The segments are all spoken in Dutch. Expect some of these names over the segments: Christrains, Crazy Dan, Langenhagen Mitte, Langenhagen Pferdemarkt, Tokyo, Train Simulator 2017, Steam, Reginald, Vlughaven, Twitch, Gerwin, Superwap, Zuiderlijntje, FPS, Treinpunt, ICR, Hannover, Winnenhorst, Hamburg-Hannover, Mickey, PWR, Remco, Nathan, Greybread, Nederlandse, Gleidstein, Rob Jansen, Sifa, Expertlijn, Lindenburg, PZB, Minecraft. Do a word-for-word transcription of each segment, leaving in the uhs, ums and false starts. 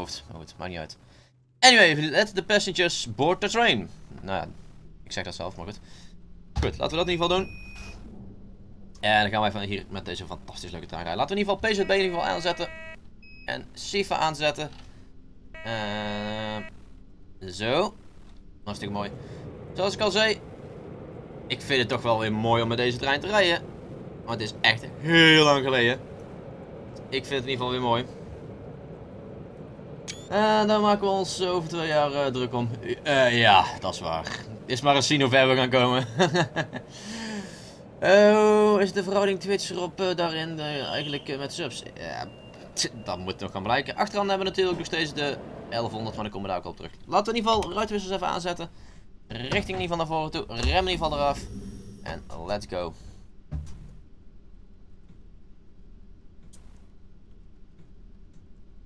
hoofd. Maar goed, maakt niet uit. Anyway, let the passengers board the train. Nou ja, ik zeg dat zelf, maar goed. Goed, laten we dat in ieder geval doen. En dan gaan we even hier met deze fantastisch leuke taak rijden. Laten we in ieder geval P Z B in ieder geval aanzetten. En Sifa aanzetten. Uh, zo. Hartstikke mooi. Zoals ik al zei. Ik vind het toch wel weer mooi om met deze trein te rijden. Maar het is echt heel lang geleden. Ik vind het in ieder geval weer mooi. Uh, daar maken we ons over twee jaar uh, druk om. Uh, ja, dat is waar. Is maar eens zien hoe ver we gaan komen. Oh, is de verhouding Twitch erop uh, daarin uh, eigenlijk uh, met subs? Ja, tch, dat moet nog gaan blijken. Achteraan hebben we natuurlijk nog steeds de elfhonderd, maar dan komen we daar ook al op terug. Laten we in ieder geval ruitwissers even aanzetten. Richting in ieder geval naar voren toe. Rem in ieder geval eraf. En let's go.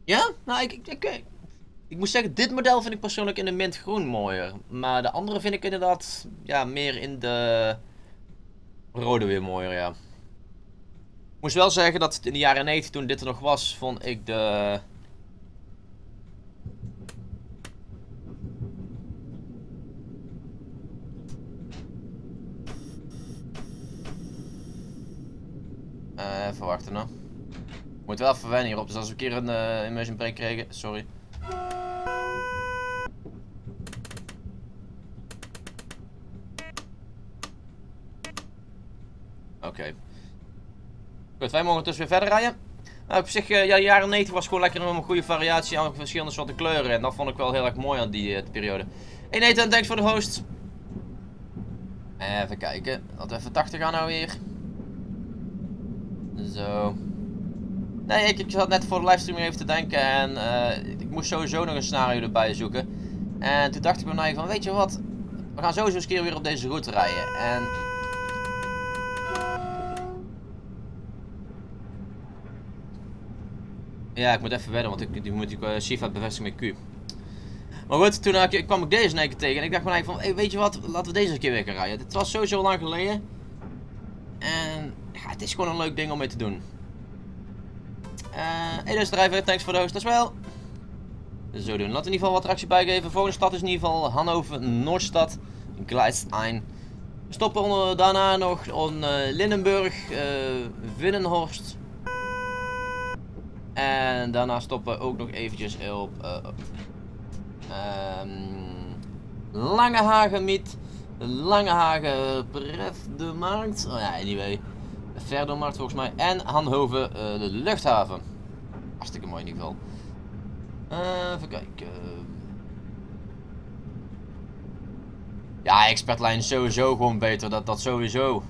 Ja? Nou, ik, ik, ik, ik, ik moet zeggen, dit model vind ik persoonlijk in de mint groen mooier. Maar de andere vind ik inderdaad, ja, meer in de rode weer mooier, ja. Ik moest wel zeggen dat in de jaren negentig, toen dit er nog was, vond ik de... Uh, even wachten, nou. Moet wel even wennen hierop, dus als we een keer een uh, immersion break kregen, sorry. Oké. Okay. Goed, wij mogen dus weer verder rijden. Nou, op zich, uh, ja, de jaren negentig was gewoon lekker een goede variatie aan verschillende soorten kleuren. En dat vond ik wel heel erg mooi aan die uh, periode. Hey Nathan, thanks voor de host. Even kijken, laten we even tachtig gaan nou weer. Zo. Nee, ik, ik zat net voor de livestream even te denken en uh, ik moest sowieso nog een scenario erbij zoeken. En toen dacht ik bij mij van, weet je wat, we gaan sowieso eens keer weer op deze route rijden. En... ja, ik moet even wedden, want ik, die moet ik uh, Sifa bevestigen met Q. Maar goed, toen uh, ik, kwam ik deze in één keer tegen en ik dacht bij mij van, hey, weet je wat, laten we deze keer weer gaan rijden. Het was sowieso lang geleden. En ja, het is gewoon een leuk ding om mee te doen. Uh, hey, dus drijver, thanks voor de host as well. Zo doen. Laten we in ieder geval wat tractie bijgeven. Volgende stad is in ieder geval Hannover, Noordstad, Gleidstein. We stoppen onder, daarna nog on uh, Lindenburg, uh, Winnenhorst. En daarna stoppen we ook nog eventjes op uh, um, Langenhagen Mitte, Langenhagen Pferdemarkt. Oh ja, anyway. Pferdemarkt volgens mij. En Hannover, uh, de luchthaven. Hartstikke mooi in ieder geval. Uh, even kijken. Ja, Expertlijn is sowieso gewoon beter. Dat, dat sowieso.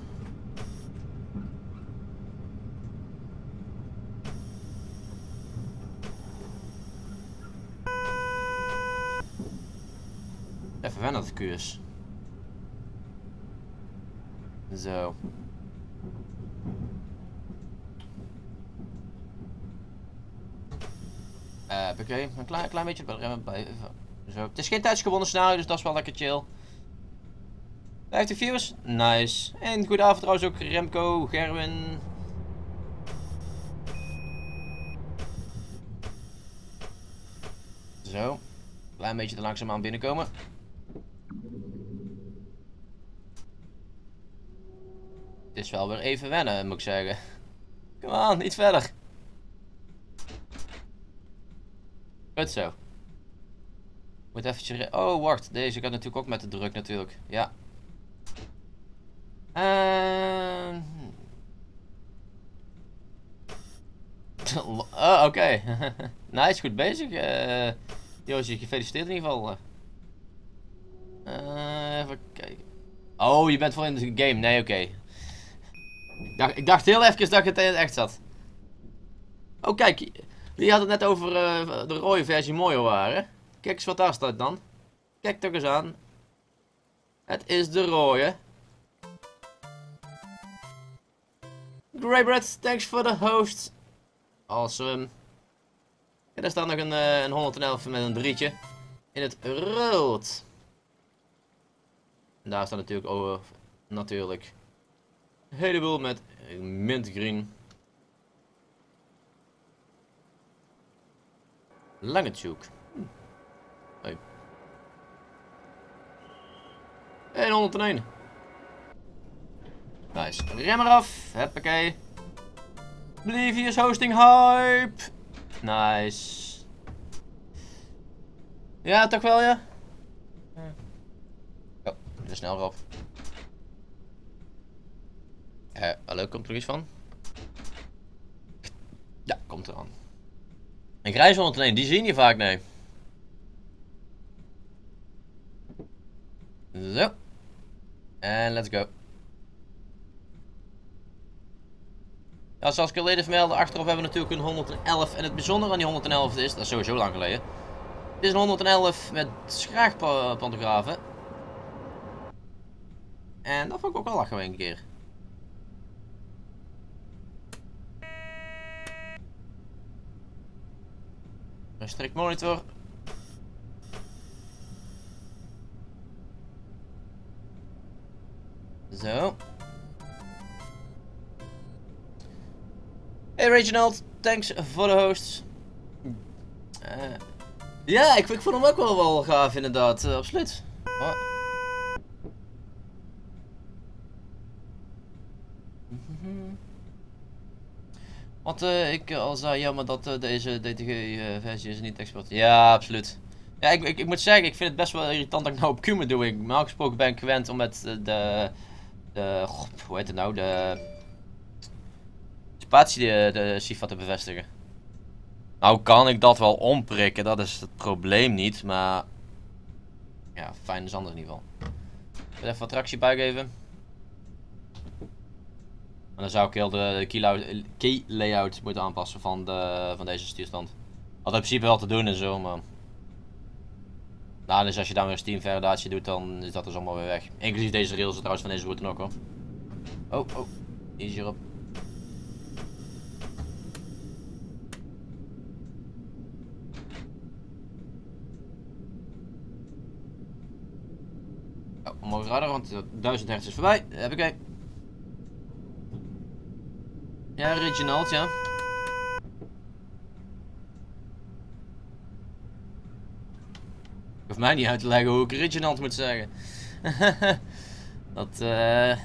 Even wennen dat koers. Zo. Uh, Oké, okay. een klein, klein beetje remmen bij. Zo. Het is geen tijdsgebonden scenario, dus dat is wel lekker chill. vijftig viewers? Nice. En goedenavond trouwens ook Remco, Gerwin. Zo. Klein beetje te langzaam aan binnenkomen. Het is wel weer even wennen, moet ik zeggen. Kom aan, iets verder. Goed zo. Moet eventjes... oh, wacht. Deze gaat natuurlijk ook met de druk natuurlijk. Ja. Uh... oh, oké. Okay. Nice, goed bezig. Uh, Joosje, gefeliciteerd in ieder geval. Uh, even kijken. Oh, je bent voor in de game. Nee, oké. Okay. Ik, ik dacht heel even dat je het in het echt zat. Oh, kijk. Die had het net over uh, de rode versie mooier waren. Kijk eens wat daar staat dan. Kijk toch eens aan. Het is de rode. Greybread, thanks voor de host. Awesome. En daar staat nog een, uh, een honderdelf met een drietje. In het rood. En daar staat natuurlijk over. Natuurlijk. Een heleboel met mint green. Langenhagen. Hm. Hey. En honderd en één. Nice. Rem eraf. Huppakee. Oblivious hosting hype. Nice. Ja, toch wel, ja? Ja. Oh, te snel erop. Eh, hallo, komt er iets van? Ja, komt er aan. Een grijs honderd en één, die zien je vaak, nee. Zo. En let's go. Ja, zoals ik al eerder vermeldde, achterop hebben we natuurlijk een honderd en elf. En het bijzondere aan die honderd en elf is, dat is sowieso lang geleden. Dit is een honderd en elf met schraagpantografen. En dat vond ik ook wel lachen een keer. Een strikt monitor. Zo. Hey Reginald, thanks voor de host. Eh... Uh. Ja, ik, ik vond hem ook wel wel gaaf inderdaad, uh, absoluut. Oh. Want uh, ik uh, al zei, jammer dat uh, deze D T G-versie uh, is niet expert. Ja, absoluut. Ja, ik, ik, ik moet zeggen, ik vind het best wel irritant dat ik nou op Q doe. Ik normaal gesproken ben ik gewend om met uh, de... de god, hoe heet het nou? De... spatie de, de Sifa te bevestigen. Nou kan ik dat wel omprikken, dat is het probleem niet, maar... ja, fijn is anders in ieder geval. Ik wil even wat tractie bijgeven. En dan zou ik heel de key, key layout moeten aanpassen van, de, van deze stuurstand. Wat in principe wel te doen en zo, maar... nou, dus als je dan weer Steam validatie doet, dan is dat dus allemaal weer weg. Inclusief deze rails trouwens van deze route nog hoor. Oh, oh, die is hierop. Omhoog radar, want duizend hertz is voorbij. Heb ik een. Ja, Reginald, ja. Hoeft mij niet uit te leggen hoe ik Reginald moet zeggen. Dat, eh. Uh...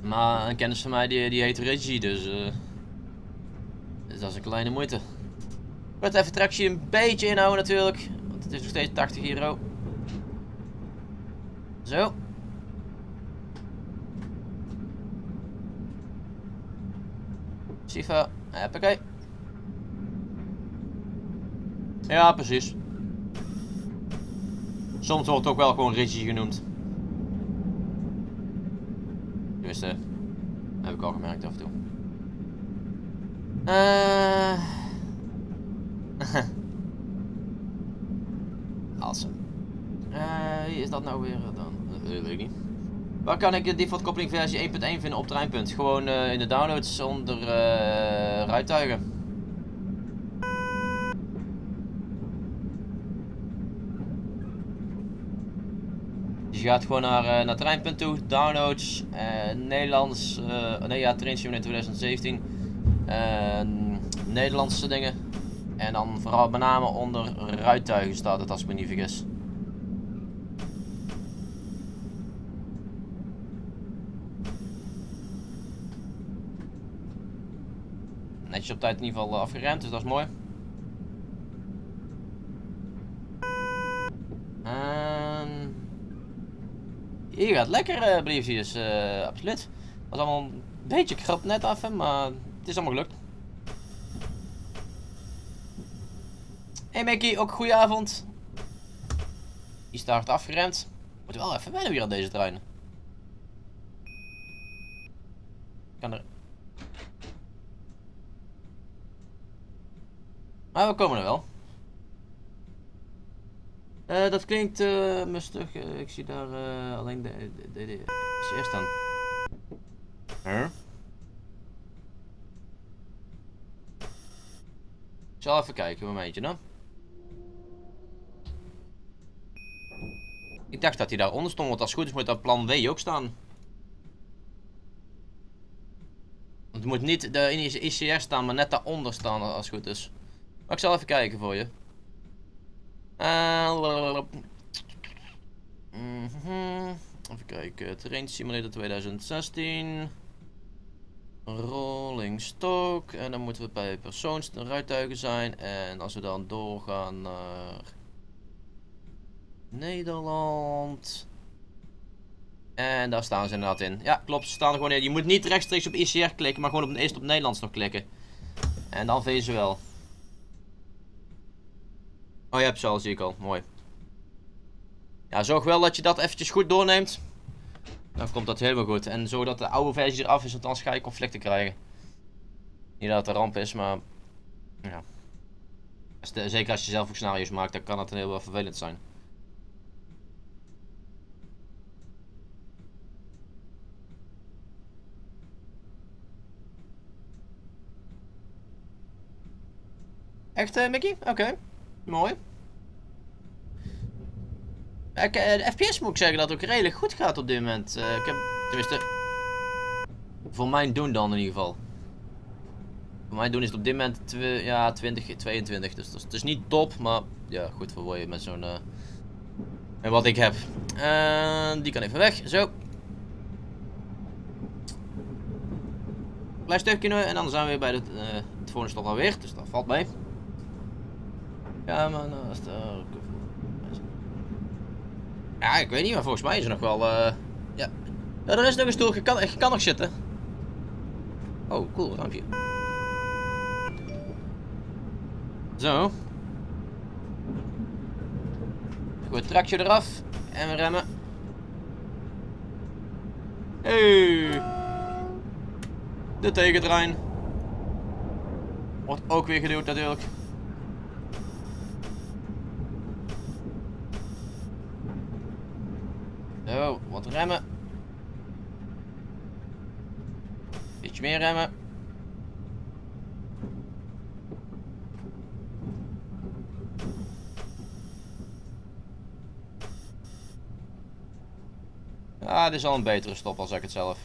maar een kennis van mij die, die heet Reggie, dus, uh... dus dat is een kleine moeite. Ik wil even tractie een beetje inhouden natuurlijk, want het is nog steeds tachtig euro. Zo. Sifa, hoppakee. Ja, precies. Soms wordt het ook wel gewoon Ritchie genoemd. Dus, uh, heb ik al gemerkt af en toe. Uh... awesome. Uh, wie is dat nou weer dan? Dat weet ik niet. Waar kan ik de default koppeling versie één punt één vinden op Treinpunt? Gewoon uh, in de downloads onder uh, rijtuigen. Dus je gaat gewoon naar, uh, naar Treinpunt toe, downloads, uh, Nederlands, uh, nee ja, Train Simulator twintig zeventien, uh, Nederlandse dingen. En dan vooral met name onder rijtuigen staat het, als ik me niet vergis. Netjes op tijd in ieder geval afgeremd, dus dat is mooi. Um, hier gaat lekker, uh, briefjes, uh, absoluut. Was allemaal een beetje krap net af, hè, maar het is allemaal gelukt. Hey Mickey, ook goeie avond. Die staat afgeremd. Moet wel even wennen weer aan deze trein. Kan er... maar we komen er wel. Uh, dat klinkt uh, mistig. Uh, ik zie daar uh, alleen de D D C R staan. Huh? Ik zal even kijken, een momentje dan. Ik dacht dat hij daaronder stond, want als het goed is moet dat plan W ook staan. Het moet niet de I C R staan, maar net daaronder staan als het goed is. Maar ik zal even kijken voor je. Uh, mm-hmm. Even kijken. Train Simulator twintig zestien. Rolling stock. En dan moeten we bij persoons- en rijtuigen zijn. En als we dan doorgaan naar Nederland. En daar staan ze inderdaad in. Ja, klopt. Ze staan er gewoon in. Je moet niet rechtstreeks op I C R klikken, maar gewoon op, eerst op Nederlands nog klikken. En dan vind je ze wel. Oh, je hebt ze al, zie ik al. Mooi. Ja, zorg wel dat je dat eventjes goed doorneemt. Dan komt dat helemaal goed. En zorg dat de oude versie eraf is, want anders ga je conflicten krijgen. Niet dat het een ramp is, maar... Ja. Zeker als je zelf ook scenario's maakt, dan kan dat een heel wel vervelend zijn. Echt, uh, Mickey? Oké. Okay. Mooi. Ik, uh, de F P S moet ik zeggen dat het ook redelijk goed gaat op dit moment. Uh, ik heb, tenminste, voor mijn doen dan in ieder geval. Voor mijn doen is het op dit moment ja, twintig, tweeëntwintig. Dus het is, het is niet top, maar ja, goed voor je met zo'n... Uh, en wat ik heb. Uh, die kan even weg, zo. Klein stukje nu en dan zijn we weer bij de, uh, het volgende stop alweer, dus dat valt mee. Ja, maar naast... Uh, ja, ik weet niet, maar volgens mij is er nog wel... Uh, ja. ja, er is nog een stoel, je kan, je kan nog zitten. Oh, cool, rampje. Zo. Goed, tractje eraf. En we remmen. Hey. De tegentrein. Wordt ook weer geduwd natuurlijk. Zo, wat remmen. Beetje meer remmen. Ja, dit is al een betere stop, al zeg ik het zelf.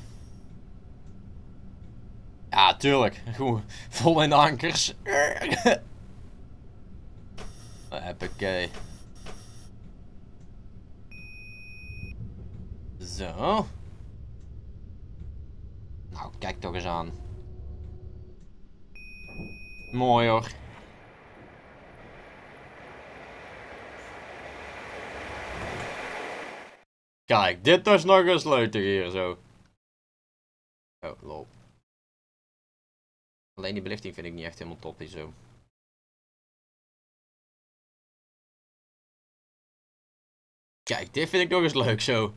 Ja, tuurlijk. Goed. Vol in de ankers. Hoppakee. Zo. Nou, kijk toch eens aan. Mooi hoor. Kijk, dit is nog een sleutel hier zo. Oh, lol. Alleen die belichting vind ik niet echt helemaal top hier zo. Kijk, dit vind ik nog eens leuk zo.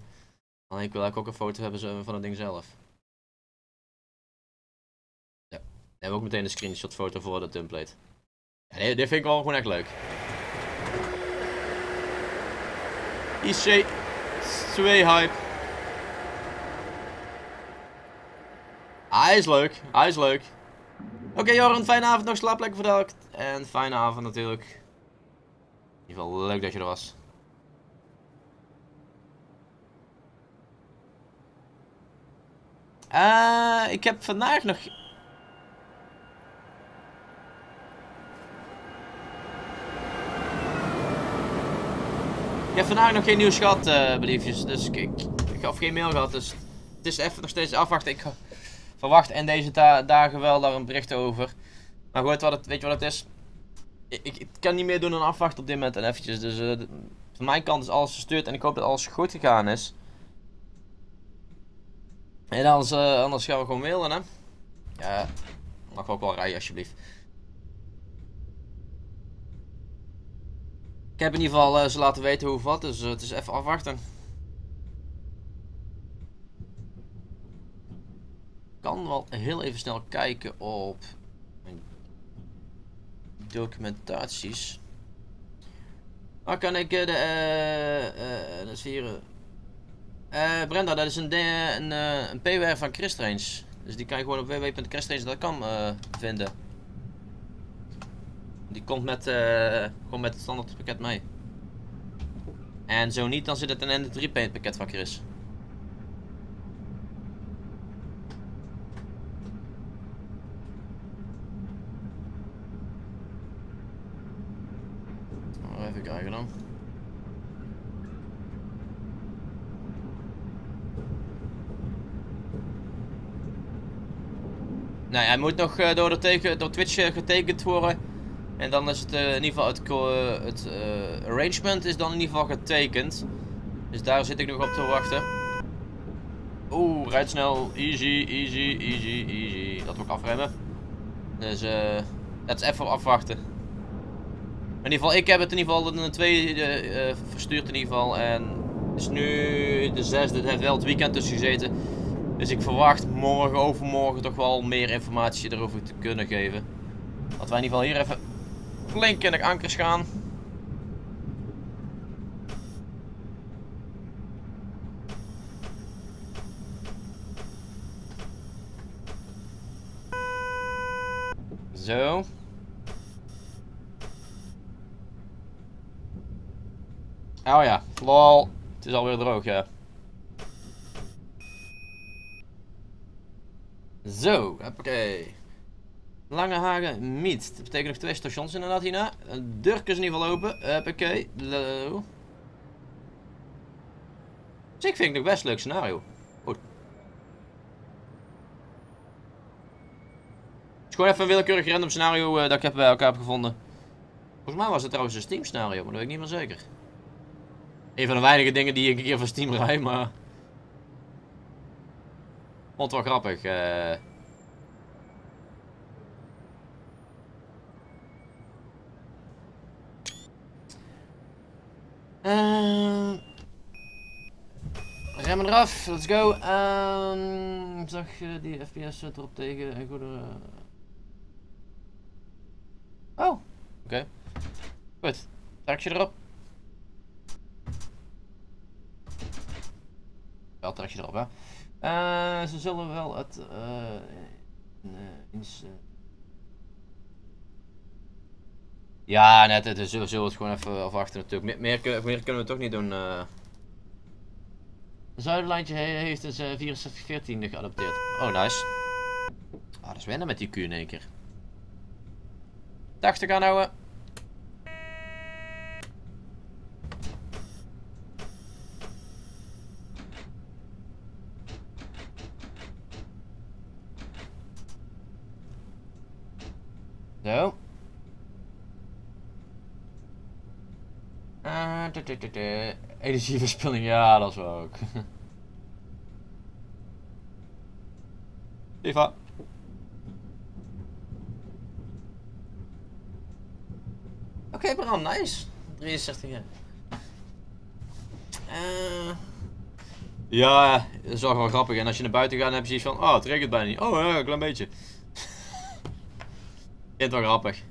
Alleen ik wil eigenlijk ook een foto hebben van het ding zelf. Ja, dan hebben we ook meteen een screenshot foto voor de template. Ja, dit, dit vind ik wel gewoon echt leuk. I C twee hype. Ah, hij is leuk, hij is leuk. Oké, okay, Joran, fijne avond nog, slaap lekker vandaag. En fijne avond natuurlijk. In ieder geval leuk dat je er was. Uh, ik heb vandaag nog... Ik heb vandaag nog geen nieuws gehad, uh, beliefjes. Dus ik, ik, ik heb geen mail gehad, dus het is even nog steeds afwachten. Ik verwacht in deze da dagen wel daar een bericht over. Maar goed, wat het, weet je wat het is? Ik, ik, ik kan niet meer doen dan afwachten op dit moment en eventjes. Dus uh, van mijn kant is alles verstuurd en ik hoop dat alles goed gegaan is. En anders, uh, anders gaan we gewoon mailen, hè. Ja, mag ook wel rijden, alsjeblieft. Ik heb in ieder geval uh, ze laten weten hoe of wat, dus uh, het is even afwachten. Ik kan wel heel even snel kijken op mijn documentaties. Waar kan ik uh, de... Uh, uh, dat is hier... Uh, Uh, Brenda, dat is een, een, een P W R van Christrains. Dus die kan je gewoon op w w w punt christrains punt com uh, vinden. Die komt met, uh, gewoon met het standaard pakket mee. En zo niet, dan zit het een N drie P pakket van Chris. even kijken dan. Nou, hij moet nog uh, door, de teken, door Twitch uh, getekend worden. En dan is het uh, in ieder geval het, uh, het uh, arrangement is dan in ieder geval getekend. Dus daar zit ik nog op te wachten. Oeh, rijd snel. Easy, easy, easy, easy. Dat wil ik afremmen. Dus eh, uh, dat is even afwachten. In ieder geval, ik heb het in ieder geval de tweede uh, verstuurd in ieder geval. En het is nu de zesde, het heeft wel het weekend tussen gezeten. Dus ik verwacht morgen, overmorgen toch wel meer informatie erover te kunnen geven. Dat wij in ieder geval hier even flink in de ankers gaan. Zo. Oh ja, lol. Het is alweer droog, ja. Zo, hoppakee. Langenhagen Mitte. Dat betekent nog twee stations inderdaad hierna. Durk is in ieder geval open. Hoppakee. Hallo. Dus ik vind het nog best een leuk scenario. Goed. Het is gewoon even een willekeurig random scenario uh, dat ik heb bij elkaar heb gevonden. Volgens mij was het trouwens een Steam scenario, maar dat weet ik niet meer zeker. Een van de weinige dingen die ik een keer van Steam rijd, maar... Vond het wel grappig. Uh... Uh... Remmen eraf, let's go. Uh... Zag uh, die F P S erop tegen een goede... Uh... Oh, oké. Okay. Goed, trakje erop. Wel trakje erop, hè. Uh, ze zullen wel het uh, in, uh, in, uh... ja net het is, we zullen het gewoon even afwachten natuurlijk. Meer, meer, meer kunnen we toch niet doen. Uh... Zuiderlijntje heeft dus uh, vierenzestig veertien geadopteerd. Oh nice. Ah, dat is winnen met die Q in één keer. tachtig aanhouden. Zo. Uh, Energieverspilling, ja, dat is wel ook. Sifa. Oké, Bram, nice. drieënzestig jaar. Uh. Ja, dat is wel gewoon grappig. En als je naar buiten gaat, dan heb je zoiets van: oh, het regent bijna niet. Oh, ja, een klein beetje. Dit was grappig.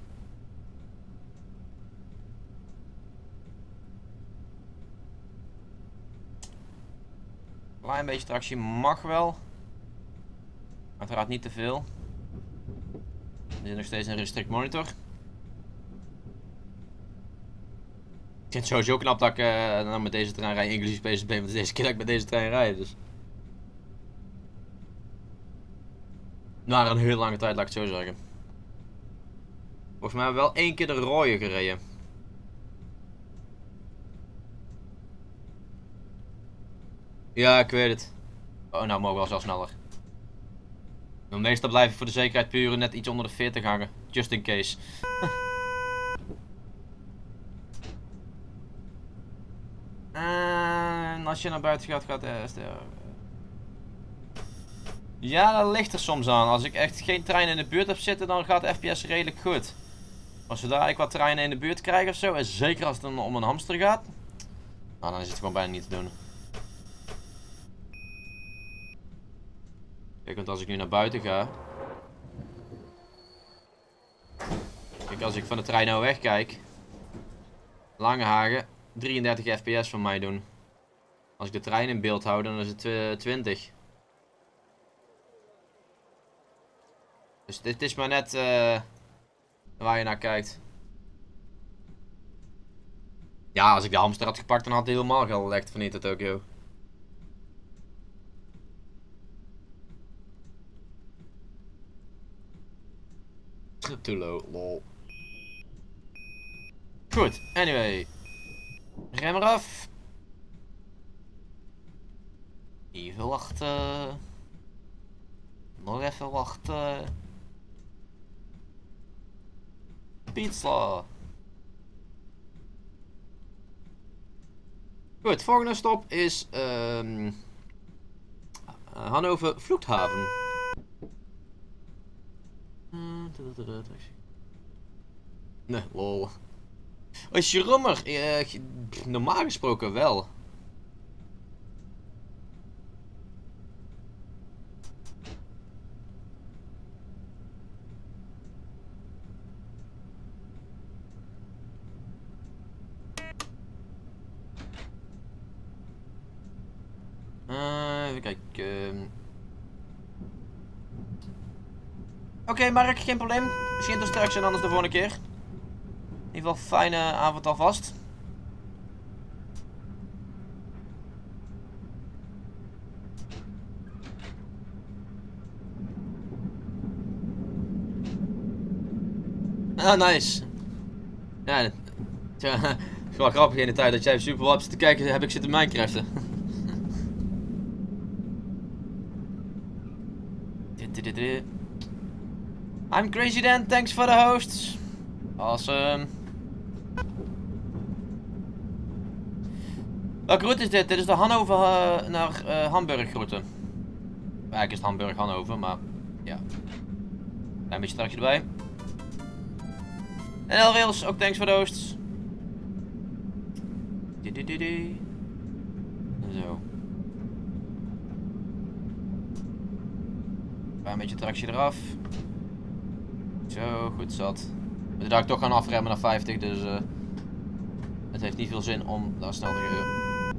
Klein beetje tractie mag wel. Uiteraard niet te veel. Er zit nog steeds een restrict monitor. Ik vind het sowieso knap dat ik uh, nou met deze trein rijd, inclusief P Z B, want het is de eerste keer dat ik met deze trein rijd. Dus. Na een heel lange tijd, laat ik het zo zeggen. Volgens mij hebben we wel één keer de rode gereden. Ja, ik weet het. Oh, nou mogen we wel zelfs sneller. Maar meestal blijf ik voor de zekerheid puur net iets onder de veertig hangen. Just in case. En als je naar buiten gaat, gaat de S T R. Ja, dat ligt er soms aan. Als ik echt geen trein in de buurt heb zitten, dan gaat de F P S redelijk goed. Als we daar wat treinen in de buurt krijgen ofzo, en zeker als het om een hamster gaat, nou, dan is het gewoon bijna niet te doen. Kijk, want als ik nu naar buiten ga... Kijk, als ik van de trein nou wegkijk... Langenhagen, drieëndertig F P S van mij doen. Als ik de trein in beeld hou, dan is het twintig. Dus dit is maar net uh, waar je naar kijkt. Ja, als ik de hamster had gepakt, dan had hij helemaal gelekt van niet uit Tokyo. Trip too low, lol. Goed, Goed, anyway. Rem eraf. Even wachten. Nog even wachten. Pizza. Goed, volgende stop is um, Hannover Vlughaven. Nee, lol. Is je rummer? Eh, normaal gesproken wel. Oké, okay, Mark, geen probleem. Misschien tot straks en anders de volgende keer. In ieder geval fijne avond alvast. Ah, nice. Ja, het is wel grappig in de tijd dat jij op Superwap zit te kijken, heb ik zitten Minecraften. I'm Crazy Dan, thanks for the hosts. Awesome. Welke route is dit? Dit is de Hannover uh, naar uh, Hamburg route. Eigenlijk is het Hamburg-Hannover, maar ja. Klein beetje strakje erbij. En Elwils, ook thanks voor de hosts. Zo. Een beetje tractie eraf. Zo, goed zat. We dachten toch gaan afremmen naar vijftig, dus uh, het heeft niet veel zin om daar snel te gaan.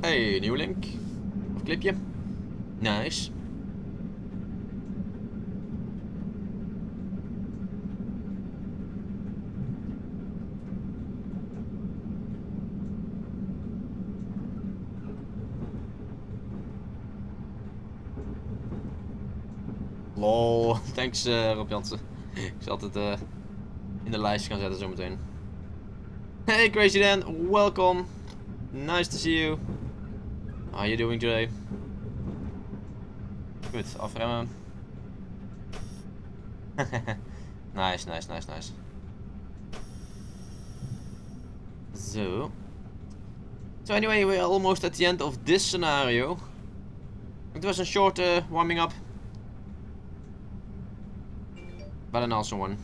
Hey, nieuwe link. Of clipje. Nice. Oh, thanks uh, Rob Jansen. Ik zal het uh, in de lijst gaan zetten zometeen. Hey Crazy Dan, welkom. Nice to see you. How are you doing today? Goed, afremmen. Nice, nice, nice, nice. Zo. So anyway, we're almost at the end of this scenario. Het was een short uh, warming up. But an awesome one.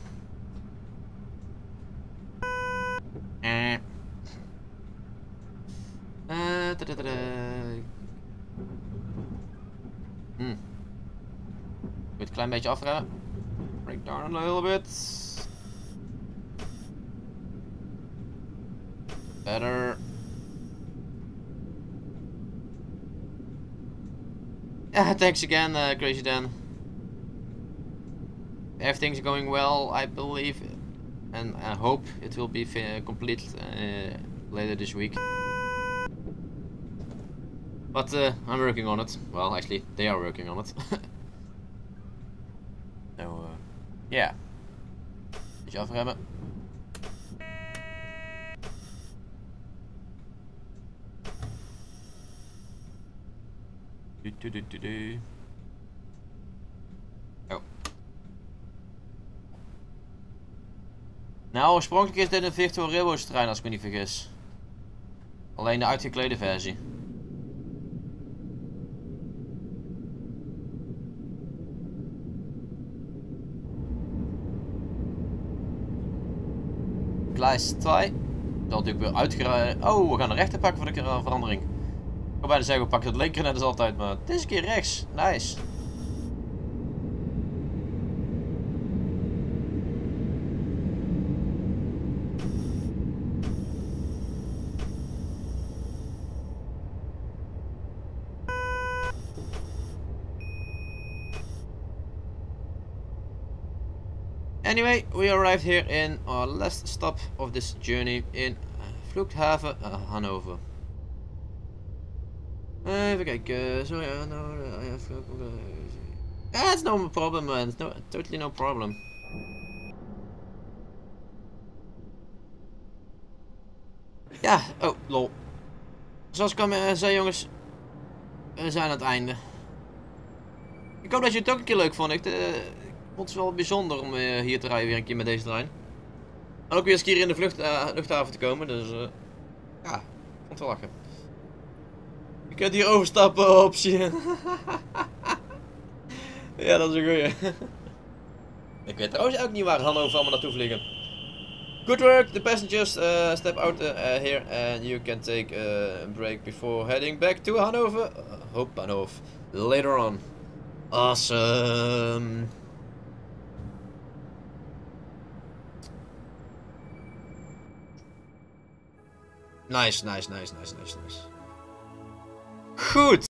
Eh. Uh, da da da da. Hmm. Moet een klein beetje afremmen. Break down a little bit. Better. Yeah, thanks again, uh, Crazy Dan. Everything's going well, I believe, and I hope it will be complete uh, later this week. But uh, I'm working on it. Well, actually, they are working on it. So, uh, yeah. Beetje afremmen. Do, do, do, do, do. Nou, oorspronkelijk is dit een virtual railroad trein als ik me niet vergis. Alleen de uitgeklede versie. Gleidstein. Dat natuurlijk weer uitgereden. Oh, we gaan de rechter pakken voor de verandering. Ik kan bijna zeggen, we pakken het linker net als altijd, maar deze keer rechts. Nice. Anyway, we arrived here in our last stop of this journey in Vlughaven, uh, Hannover. Even kijken, sorry, uh, no, I have... That's no problem, man. It's no, totally no problem. Ja, oh, lol. Zoals ik al uh, zei, jongens, we zijn aan het einde. Ik hoop dat je het ook een keer leuk vond. Ik, uh, ik vond het wel bijzonder om uh, hier te rijden weer een keer met deze trein. En ook weer eens hier in de vlucht, uh, luchthaven te komen, dus uh, ja, ik vond het wel lachen. Je kunt hier overstappen, optie. Ja, dat is een goeie. Ik weet trouwens ook niet waar Hannover allemaal naartoe vliegen. Good work, the passengers uh, step out uh, uh, here and you can take uh, a break before heading back to Hannover. Uh, hope Hannover later on. Awesome. Nice, nice, nice, nice, nice, nice. Goed.